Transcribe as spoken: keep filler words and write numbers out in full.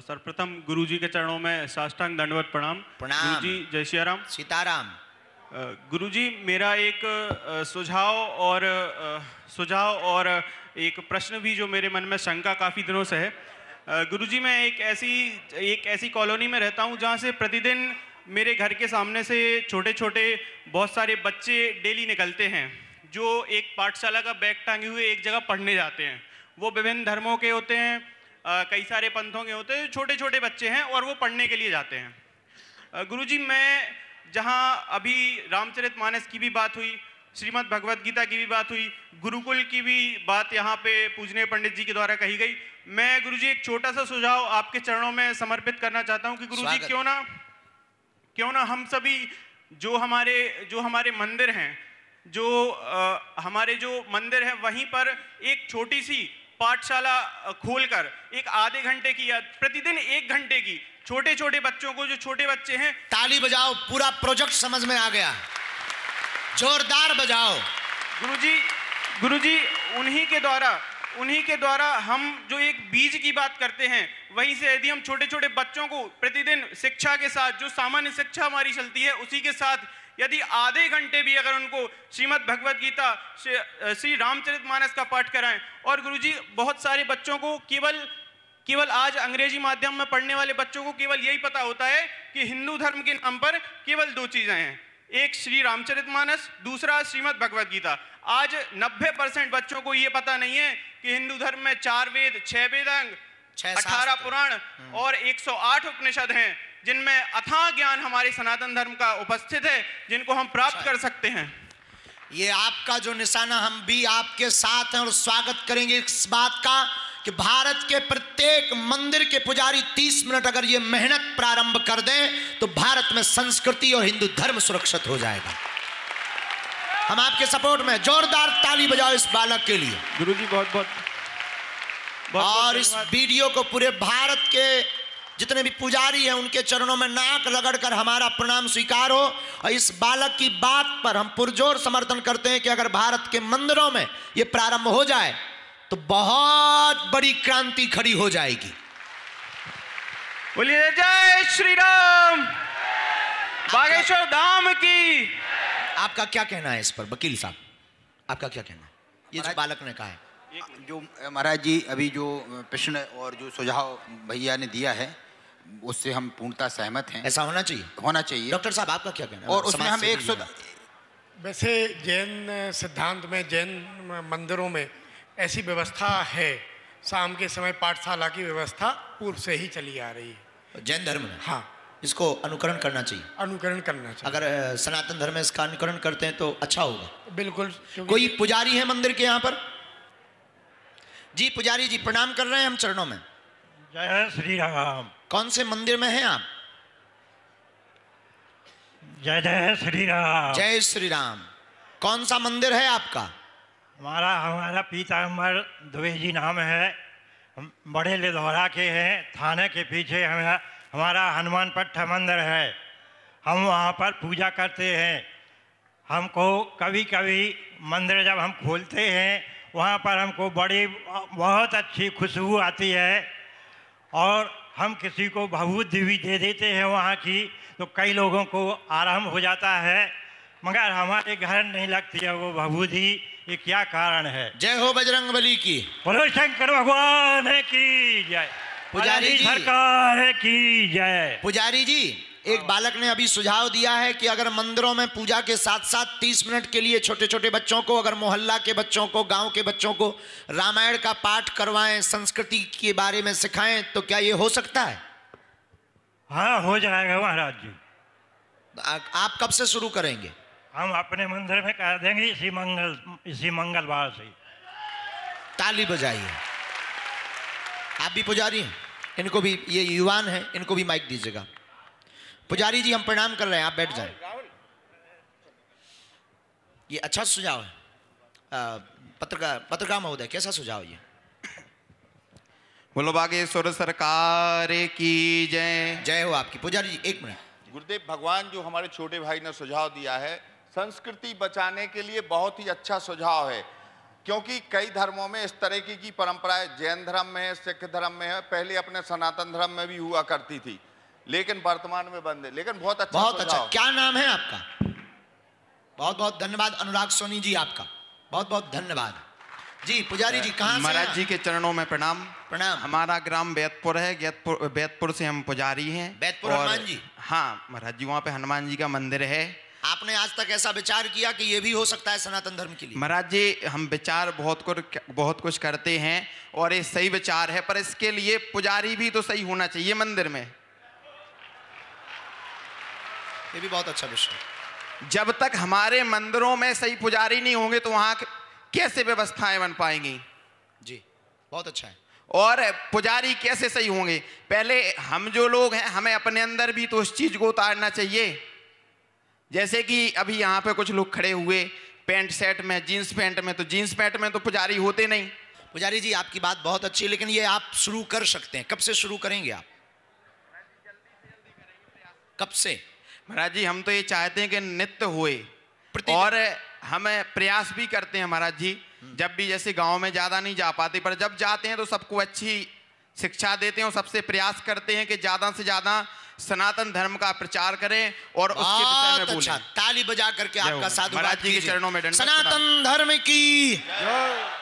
सर्वप्रथम गुरुजी के चरणों में साष्टांग दंडवत प्रणाम। प्रणाम गुरुजी, जय सियाराम। सीताराम। गुरुजी, मेरा एक सुझाव और सुझाव और एक प्रश्न भी, जो मेरे मन में शंका काफ़ी दिनों से है। गुरुजी, मैं एक ऐसी एक ऐसी कॉलोनी में रहता हूं जहां से प्रतिदिन मेरे घर के सामने से छोटे छोटे बहुत सारे बच्चे डेली निकलते हैं, जो एक पाठशाला का बैग टांगे हुए एक जगह पढ़ने जाते हैं। वो विभिन्न धर्मों के होते हैं, कई सारे पंथों के होते हैं, छोटे छोटे बच्चे हैं और वो पढ़ने के लिए जाते हैं। गुरुजी, मैं जहाँ अभी रामचरितमानस की भी बात हुई, श्रीमद् भगवद गीता की भी बात हुई, गुरुकुल की भी बात यहाँ पे पूजनीय पंडित जी के द्वारा कही गई, मैं गुरुजी एक छोटा सा सुझाव आपके चरणों में समर्पित करना चाहता हूँ कि गुरुजी क्यों ना क्यों ना हम सभी जो हमारे जो हमारे मंदिर हैं जो आ, हमारे जो मंदिर हैं वहीं पर एक छोटी सी पाठशाला खोलकर एक आधे घंटे की या प्रतिदिन एक घंटे की छोटे छोटे बच्चों को, जो छोटे बच्चे हैं। ताली बजाओ, पूरा प्रोजेक्ट समझ में आ गया, जोरदार बजाओ। गुरुजी गुरुजी उन्हीं के द्वारा उन्हीं के द्वारा हम जो एक बीज की बात करते हैं, वहीं से यदि हम छोटे छोटे बच्चों को प्रतिदिन शिक्षा के साथ, जो सामान्य शिक्षा हमारी चलती है उसी के साथ, यदि आधे घंटे भी अगर उनको श्रीमद् भगवद गीता, श्री रामचरितमानस का पाठ कराएं। और गुरुजी, बहुत सारे बच्चों को केवल केवल आज अंग्रेजी माध्यम में पढ़ने वाले बच्चों को केवल यही पता होता है कि हिंदू धर्म के नाम पर केवल दो चीज़ें हैं, एक श्री रामचरितमानस, दूसरा श्रीमद् भगवद गीता। आज नब्बे परसेंट बच्चों को ये पता नहीं है कि हिंदू धर्म में चार वेद, छह वेदांग, अठारह पुराण और एक सौ आठ उपनिषद हैं, जिनमें अथाह ज्ञान हमारे सनातन धर्म का उपस्थित है, जिनको हम प्राप्त कर सकते हैं। ये आपका जो निशाना, हम भी आपके साथ हैं और स्वागत करेंगे इस बात का कि भारत के प्रत्येक मंदिर के पुजारी तीस मिनट अगर ये मेहनत प्रारंभ कर दें तो भारत में संस्कृति और हिंदू धर्म सुरक्षित हो जाएगा। हम आपके सपोर्ट में, जोरदार ताली बजाओ इस बालक के लिए। गुरुजी, बहुत बहुत और इस वीडियो को पूरे भारत के जितने भी पुजारी हैं उनके चरणों में नाक रगड़कर हमारा प्रणाम स्वीकार हो। और इस बालक की बात पर हम पुरजोर समर्थन करते हैं कि अगर भारत के मंदिरों में ये प्रारंभ हो जाए तो बहुत बड़ी क्रांति खड़ी हो जाएगी। बोलिए जय श्री राम, बागेश्वर धाम की। आपका क्या कहना है इस पर वकील साहब, आपका क्या कहना है ये जो बालक ने कहा है? जो महाराज जी अभी जो प्रश्न और जो सुझाव भैया ने दिया है उससे हम पूर्णतः सहमत हैं। ऐसा होना चाहिए, होना चाहिए। डॉक्टर साहब, आपका क्या कहना है? और उसमें हम एक सौ वैसे जैन सिद्धांत में, जैन मंदिरों में ऐसी व्यवस्था है, शाम के समय पाठशाला की व्यवस्था पूर्व से ही चली आ रही है जैन धर्म में। हाँ, इसको अनुकरण करना चाहिए, अनुकरण करना चाहिए। अगर सनातन धर्म में इसका अनुकरण करते हैं तो अच्छा होगा। बिल्कुल। कोई पुजारी है मंदिर के यहाँ पर? जी पुजारी जी, प्रणाम कर रहे हैं हम चरणों में। जय श्री राम। कौन से मंदिर में हैं आप? जय जय श्री राम। जय श्री राम। कौन सा मंदिर है आपका? हमारा हमारा पीताम्बर दुवे जी नाम है, हम बड़े लिधौरा के हैं, थाने के पीछे हमारा हमारा हनुमान पट्टा मंदिर है। हम वहाँ पर पूजा करते हैं। हमको कभी कभी मंदिर जब हम खोलते हैं वहाँ पर हमको बड़ी बहुत अच्छी खुशबू आती है और हम किसी को भभूति भी दे देते हैं वहाँ की, तो कई लोगों को आराम हो जाता है, मगर हमारे घर नहीं लगती है वो भभूति। ये क्या कारण है? जय हो बजरंगबली की, बोलो शंकर भगवान की जय, पुजारी जी सरकार की जय। पुजारी जी, एक बालक ने अभी सुझाव दिया है कि अगर मंदिरों में पूजा के साथ साथ तीस मिनट के लिए छोटे छोटे बच्चों को, अगर मोहल्ला के बच्चों को, गांव के बच्चों को रामायण का पाठ करवाएं, संस्कृति के बारे में सिखाएं, तो क्या ये हो सकता है? हाँ, हो जाएगा महाराज जी। आ, आप कब से शुरू करेंगे? हम अपने मंदिर में कर देंगे इसी मंगल इसी मंगलवार से। ताली बजाइए। आप भी पुजारी हैं, इनको भी, ये युवान हैं, इनको भी माइक दीजिएगा। पुजारी जी, हम प्रणाम कर रहे हैं, आप बैठ जाएं। ये अच्छा सुझाव है पत्रकार पत्रकार महोदय, कैसा सुझाव ये? बोलो बागेश्वर सरकार की जय। जय हो आपकी। पुजारी जी, एक मिनट। गुरुदेव भगवान, जो हमारे छोटे भाई ने सुझाव दिया है संस्कृति बचाने के लिए, बहुत ही अच्छा सुझाव है। क्योंकि कई धर्मों में इस तरह की, की परंपराएं जैन धर्म में है, सिख धर्म में है, पहले अपने सनातन धर्म में भी हुआ करती थी, लेकिन वर्तमान में बंद है। लेकिन बहुत अच्छा, बहुत अच्छा। क्या नाम है आपका? बहुत बहुत धन्यवाद अनुराग सोनी जी, आपका बहुत बहुत धन्यवाद जी। पुजारी जी कहाँ? महाराज जी के चरणों में प्रणाम। प्रणाम। हमारा ग्राम बैतपुर है, बैतपुर बैतपुर से हम पुजारी हैं। बैतपुर हनुमान जी? हाँ महाराज जी, वहाँ पे हनुमान जी का मंदिर है। आपने आज तक ऐसा विचार किया कि ये भी हो सकता है सनातन धर्म के लिए? महाराज जी हम विचार बहुत कुछ बहुत कुछ करते हैं और ये सही विचार है, पर इसके लिए पुजारी भी तो सही होना चाहिए मंदिर में। ये भी बहुत अच्छा विषय। जब तक हमारे मंदिरों में सही पुजारी नहीं होंगे तो वहाँ कैसे व्यवस्थाएं बन पाएंगी? जी बहुत अच्छा है। और पुजारी कैसे सही होंगे? पहले हम जो लोग हैं हमें अपने अंदर भी तो उस चीज़ को उतारना चाहिए। जैसे कि अभी यहाँ पे कुछ लोग खड़े हुए पैंट शर्ट में, जीन्स पैंट में, तो जीन्स पैंट में तो पुजारी होते नहीं। पुजारी जी आपकी बात बहुत अच्छी है, लेकिन ये आप शुरू कर सकते हैं। कब से शुरू करेंगे आप? कब से? महाराज जी हम तो ये चाहते हैं कि नित्य होए और हमें प्रयास भी करते हैं महाराज जी। जब भी जैसे गांव में ज़्यादा नहीं जा पाते, पर जब जाते हैं तो सबको अच्छी शिक्षा देते हैं और सबसे प्रयास करते हैं कि ज़्यादा से ज़्यादा सनातन धर्म का प्रचार करें और उसके विषय में बोलें। ताली बजा करके आपका साधुवाद महाराज जी के चरणों में। सनातन धर्म की